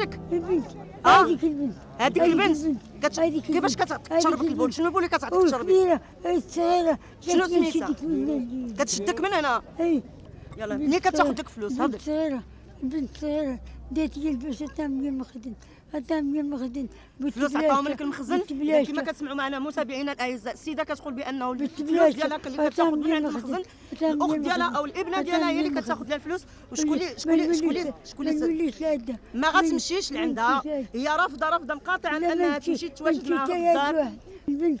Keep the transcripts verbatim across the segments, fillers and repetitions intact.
بنتك؟ البنت هذيك البنت هذيك البنت كيفاش كتشربك البول؟ شنو البول اللي كتعطيك تشربي؟ كبيره صغيره شنو سميتها؟ كتشدك من هنا؟ اي يلاه ملي كتاخذ ديك الفلوس هضر. بنت صغيره بنت صغيره دات لي الباش حتى من المخزن حتى من المخزن. الفلوس عطاهم لك المخزن؟ كما كتسمعوا معنا متابعينا الاعزاء السيده كتقول بانه الفلوس ديالها اللي كتاخذ من عند المخزن الاخت ديالها او الابنه ديالها هي اللي كتاخذ لها الفلوس. وشكون اللي شكون اللي شكون اللي شكون ما غاتمشيش لعندها. هي رافضه رافضه مقاطعه انها تمشي تتواجد معها في الدار. البنت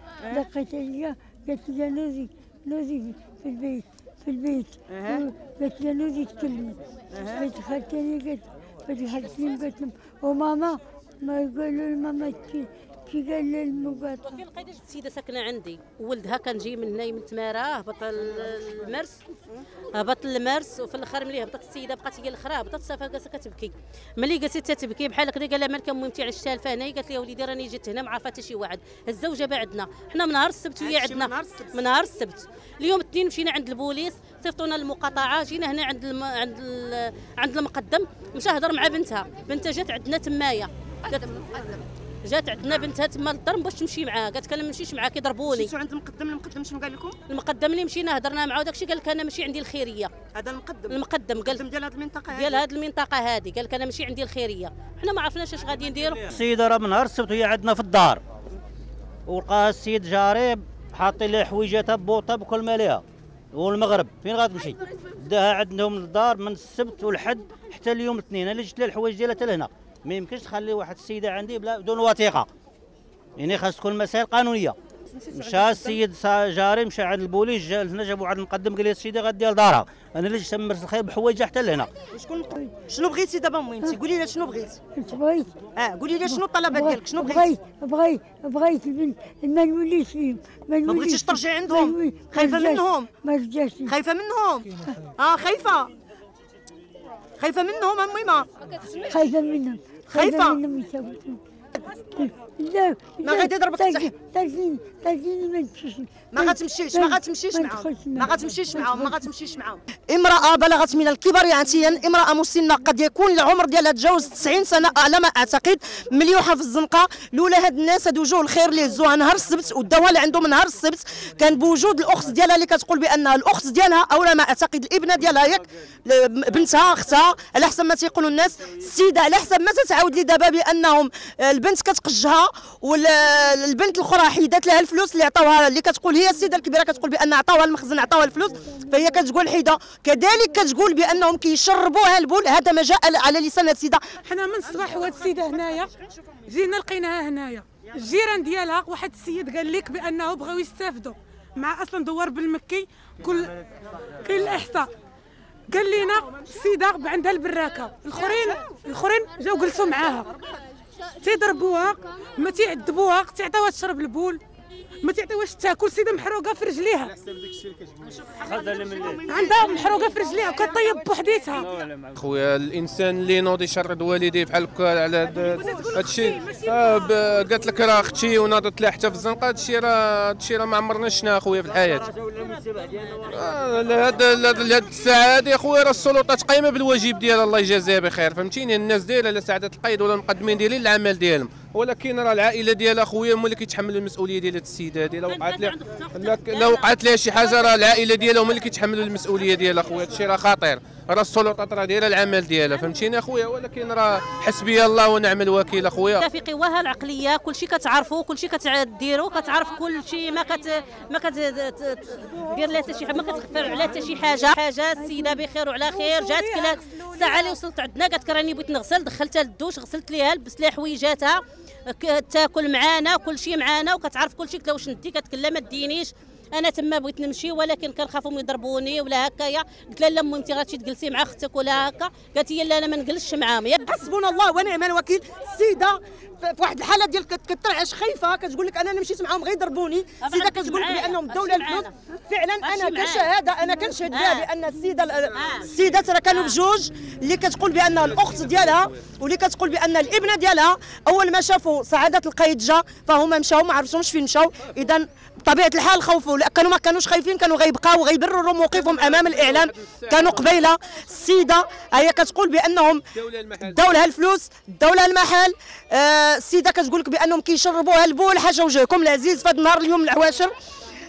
لقيت ليا قالت لي نوزي نوزي في البيت في البيت قالت لي نوزي تكلمي قالت خالتي قالت خالتي قالت لهم وماما ما يقولوا لماما كي كي قال لي المقاطعه. في القيد السيده ساكنه عندي ولدها كان جاي من هنا من تمارة هبط المرس هبط المرس وفي الاخر ملي هبطت السيده بقات هي الاخرى هبطت صافا جالسه كتبكي. ملي جالسه تتبكي بحال هكذا قال لها مالكم مهمتي علاش تالفه هنايا؟ قالت لي يا وليدي راني جيت هنا ما عارفه حتى شي واحد الزوجه بعدنا حنا من نهار السبت وهي عندنا من نهار السبت. اليوم الاثنين مشينا عند البوليس صيفطونا المقاطعه جينا هنا عند الم... عند ال... عند المقدم مشى هضر مع بنتها. بنتها جات عندنا تمايا جات عندنا بنتها تما للدار باش تمشي معاه قالت لك انا ما نمشيش معاك يضربوني. مشيتوا عند المقدم المقدم شنو قال لكم؟ المقدم اللي مشينا هضرنا معاه وداكشي قال لك انا ماشي عندي الخيريه. هذا المقدم المقدم قال ديال هذه المنطقه ديال هذه المنطقه هذه قال لك انا ماشي عندي الخيريه. حنا ما عرفناش اش غادي نديروا. السيده راه من نهار السبت وهي عندنا في الدار ولقاها السيد جاري حاطين لها حويجاتها بوطه بكل ما ليها والمغرب فين غاتمشي؟ داها عندهم الدار من السبت والحد حتى اليوم الاثنين اللي جات لها الحوايج ديالها حتى لهنا. ما يمكنش تخلي واحد السيده عندي بلا بدون وثيقه يعني خاص تكون مسائل قانونيه. مشى السيد جاري مشى عند البوليس جا هنا جابوا عند المقدم قال لي السيده غاديه لدارها انا اللي جيت مرت الخير بحوايجها حتى لهنا. شكون شنو بغيتي دابا ميمتي؟ قولي لنا شنو بغيتي؟ بغيت اه قولي لنا شنو الطلبات ديالك شنو بغيتي؟ بغيت بغيت البنت ما نوليش فيهم ما نوليش. ما بغيتيش ترجعي عندهم؟ خايفه منهم؟ ما رجعتش خايفه منهم اه خايفه خايفه منهم اميمه خايفه منهم خايفه منهم يساوتوني لا ما غادي يضربك تحت تاجيني تاجيني ما تمشيش ما غاتمشيش ما غاتمشيش معاهم ما غاتمشيش معاهم ما غاتمشيش معاهم. امراه بلغت من الكبر عتيا امراه مسنه قد يكون العمر ديالها تجاوز تسعين سنه على ما اعتقد مليوحه في الزنقه. لولا هاد الناس هاد وجوه الخير اللي هزوها نهار السبت وداوها اللي عندهم نهار السبت كان بوجود الاخت ديالها اللي كتقول بانها الاخت ديالها او لا ما اعتقد الابنه ديالها ياك بنتها اختها على حسب ما تيقولوا الناس. السيده على حسب ما تتعاود لي دابا بانهم البنت كتقجها والبنت الاخرى حيدات لها الفلوس اللي عطاوها اللي كتقول هي السيده الكبيره كتقول بان عطاوها المخزن عطاوها الفلوس فهي كتقول حيده. كذلك كتقول بانهم كيشربوها البول. هذا ما جاء على لسان السيده. حنا من الصباح وهاد السيده هنايا جينا لقيناها هنايا الجيران ديالها واحد السيد قال لك بانه بغاو يستافدوا مع اصلا دوار بالمكي كل كل الاحصاء قال لنا السيده عندها البراكه الاخرين الاخرين جاو جلسوا معاها تيضربوها ما تيعذبوها تيعطيوها تشرب البول ما تعطيوهاش تاكل. السيده محروقه في رجليها عندها محروقه في رجليها وكطيب بوحديتها. خويا الانسان اللي ينوض يشرد والديه بحال هكا على هذا الشيء قالت لك راه اختي وناضت لها حتى في الزنقه هذا الشيء راه هذا الشيء راه ما عمرنا شناه خويا في الحياه. هذا لهاد الساعه هذه خويا راه السلطات قايمه بالواجب ديالها الله يجازيها بخير فهمتيني. الناس دايره لا سعاده القايد ولا المقدمين دايرين العمل ديالهم ولكن راه العائله ديالها خويا هما اللي كيتحملوا المسؤوليه ديال هاد السيده هذه. لو وقعت لها لو وقعت لها شي حاجه راه العائله ديالها هما اللي كيتحملوا المسؤوليه ديالها خويا. هادشي راه خطير راه السلطات راه دايره العمل ديالها فهمتيني خويا ولكن راه حسبي الله ونعم الوكيل خويا. متفقي وها العقليه كلشي كتعرفوا كلشي كتديروا كتعرف كلشي ما كت ما كتدير لها حتى شي حاجه ما كتخفر على حتى شي حاجه حاجه. السيده بخير وعلى خير جات كلا الساعه اللي وصلت عندنا قالت راني بغيت نغسل دخلتها للدوش غسلت ليها لبست ليها حويجاتها تاكل معانا كل شيء معانا وكتعرف كل شيء واش ندي كتكلم ما تدينيش انا تما بغيت نمشي ولكن كنخافهم يضربوني ولا هكايا. قلت لها لا امي انت غتمشي تجلسي مع اختك ولا هكا؟ قالت لي لا انا ما نجلسش معاهم. حسبنا الله ونعم الوكيل. السيده في واحد الحاله ديال كترعش خايفه، كتقول لك انا مشيت معاهم غير ضربوني. السيده كتقول لك بانهم داو لها الفلوس. فعلا انا كشهاده انا كنشهد بها بان السيده السيدات راه كانوا بجوج، اللي كتقول بان الاخت ديالها واللي كتقول بان الابنه ديالها. اول ما شافوا سعاده القايد جا فهما مشاو ما عرفتهمش فين مشاو. اذا بطبيعه الحال خوفوا، لا كانوا ما كانوش خايفين كانوا غيبقاو غيبرروا موقفهم امام الاعلام. كانوا قبيله السيده هي كتقول بانهم داو لها الفلوس داو لها المحل. السيده كتقول لك بانهم كيشربوها البول حاجه وجهكم العزيز في هذا النهار اليوم العواشر.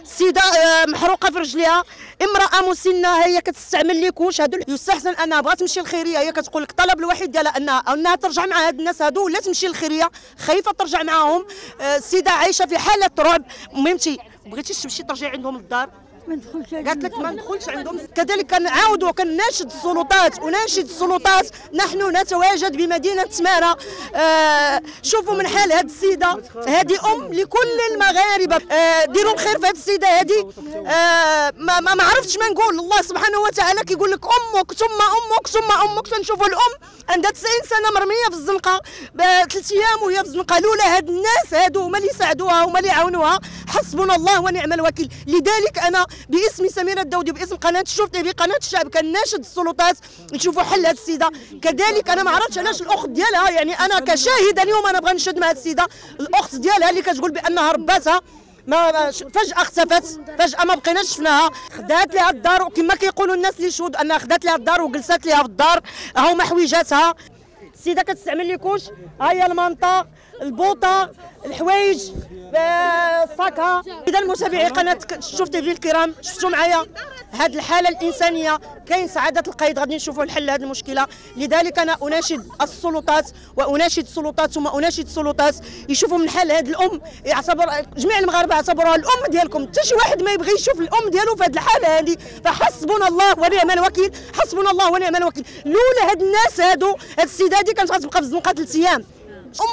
السيده محروقه في رجليها، امراه مسنه هي كتستعمل ليكوش هادو. يستحسن انها بغات تمشي للخيريه، هي كتقول لك الطلب الوحيد ديالها انها انها ترجع مع هاد الناس هادو ولا تمشي للخيريه، خايفه ترجع معاهم. السيده عايشه في حاله رعب. ميمتي بغيتيش تمشي ترجعي عندهم للدار؟ ما ندخلش، قالت لك ما ندخلش عندهم. كذلك كنعاودوا كنناشد السلطات ونناشد السلطات. نحن نتواجد بمدينه تمارة. آه شوفوا من حال هذه السيده، هذه ام لكل المغاربه. آه ديروا الخير في هذه السيده هذه. آه ما, ما عرفتش ما نقول. الله سبحانه وتعالى كيقول لك امك ثم امك ثم امك. تنشوفوا الام عندها تسعين سنه مرميه في الزنقه، ثلاث ايام وهي في الزنقه. لولا هاد الناس هادو هما اللي ساعدوها هما اللي عاونوها. حسبنا الله ونعم الوكيل. لذلك انا باسم سميرة الداودي باسم قناه الشوف تي في قناه الشعب كناشد السلطات نشوفوا حل هاد السيده. كذلك انا ما عرفتش علاش الاخت ديالها، يعني انا كشاهده اليوم انا بغا نشد مع هاد السيده. الاخت ديالها اللي كتقول بانها رباتها ما فجاه اختفت، فجاه ما بقيناش شفناها. خدات لها الدار وكما كيقولوا الناس اللي شهود انها خدات لها الدار وجلست لها في الدار. هما حويجاتها. السيده كتستعمل لي كوش، ها هي المنطق البوطه الحوايج الصاكها. اذا متابعي قناه شوف تي في الكرام، شفتوا معايا هذه الحاله الانسانيه. كاين سعاده القايد غادي نشوفوا الحل لهذه المشكله. لذلك انا اناشد السلطات واناشد السلطات ثم اناشد السلطات يشوفوا من حل هذه الام. يعتبر جميع المغاربه يعتبروها الام ديالكم، حتى شي واحد ما يبغي يشوف الام ديالو في هذه الحاله هذه. فحسبنا الله ونعم الوكيل، حسبنا الله ونعم الوكيل. لولا هاد الناس هادو هاد السيده هذه كانت غتبقى في الزنقه ثلاث ايام.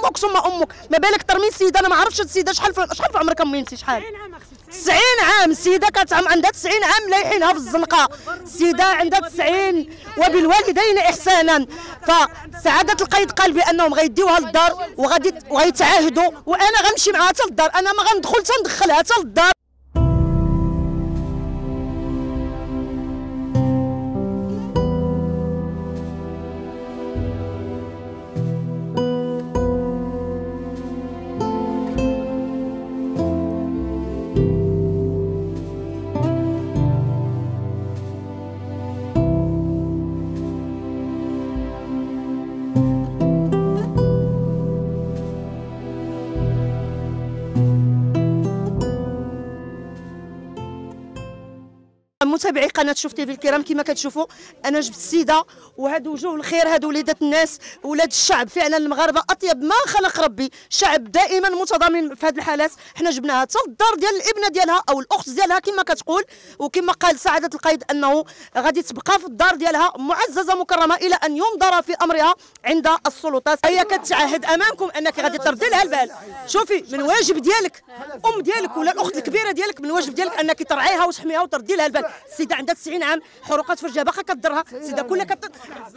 امك ثم امك، ما بالك ترمي السيده. انا ما عرفتش السيده شحال شحال في عمرك امينتي؟ شحال؟ تسعين عام. السيده كانت عندها تسعين عام لايحينها في الزنقه. السيده عندها تسعين. وبالوالدين احسانا. فسعاده القايد قال بانهم غيديوها للدار وغادي وغيتعاهدوا، وانا غنمشي معها حتى للدار. انا ما غندخل تندخلها حتى للدار. متابعي قناه شوف تي في الكرام، كما كتشوفوا انا جبت السيده وهاد وجوه الخير، هاد وليدات الناس ولاد الشعب. فعلا المغاربه اطيب ما خلق ربي، شعب دائما متضامن في هاد الحالات. حنا جبناها حتى للدار ديال الابنه ديالها او الاخت ديالها كما كتقول. وكما قال سعاده القايد انه غادي تبقى في الدار ديالها معززه مكرمه الى ان ينظر في امرها عند السلطات. هي كتعهد امامكم انك غادي تردي لها البال. شوفي من واجب ديالك ام ديالك ولا الاخت الكبيره ديالك، من واجب ديالك انك ترعيها وتحميها وتردي لها البال. السيده عندها تسعين عام، حروقات في رجلها باقا كضرها. السيده كلها كت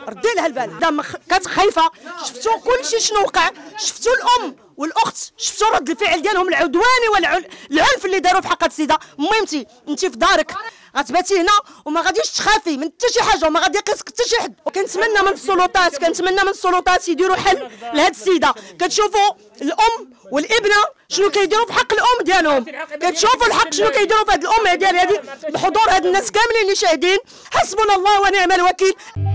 ردي لها البال. دا كانت خايفه. شفتوا كلشي شنو وقع، شفتوا الام والاخت، شفتوا رد الفعل ديالهم العدواني والعنف اللي داروا في حق السيده. ميمتي انت في دارك غتباتي هنا وما غاديش تخافي من حتى شي حاجه وما غادي يقيسك حتى شي حد. وكنتمنى من السلطات كنتمنى من السلطات يديروا حل لهاد السيده. كتشوفوا الام والابنه شنو كيديروا في حق الام ديالهم، كتشوفوا الحق شنو كيديروا في هاد الام ديال هادي بحضور هاد الناس كاملين اللي شاهدين. حسبنا الله ونعم الوكيل.